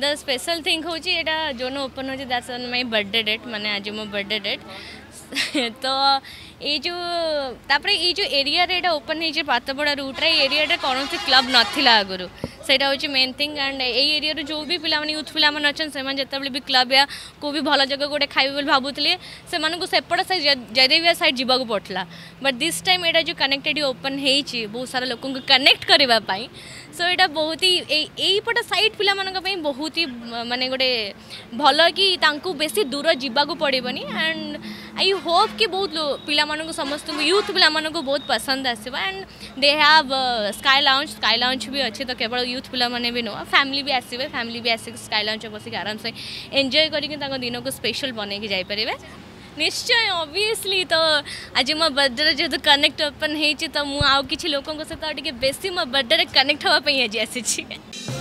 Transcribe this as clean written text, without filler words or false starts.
The special thing हूँ यहाँ जो ओपन हो that's on my birthday date माने आज मो बर्थडे डेट तो ये जो एरिया रे ओपन हो पातपड़ा रूट रे एरिया कौन से क्लब नाला आगुरी सेटा हूँ मेन थिंग एंड एरिया रो जो भी पिला यूथ पिला अच्छा से भी क्लब या को भी भल जगह गोटे खाइबे भावुले से जरिया साइड जीवाक पड़ता बट दिस टाइम यहाँ जो कनेक्टेड ओपन होती बहुत सारा लोक कनेक्ट करने सो यहाँ बहुत ही यहीपट साइड पिला बहुत ही माने गोटे भल कि बेस दूर जीवाक पड़ेनि एंड आई होप कि बहुत पिला समस्त यूथ पिला बहुत पसंद आसवा and they have sky lounge भी अच्छे तो केवल यूथ पिला भी नुह फैमिली भी आसिक स्काई लाउंज बसिक आराम से एंजॉय कर दिन को स्पेशल बन के जापर निश्चय ऑब्वियसली। तो आज मो बर्थडे जेहेतु कनेक्ट ओपन होती तो मुझे किसी लोकों सहित बेसी मो बर्थडे कनेक्ट हाँपी आज आसी।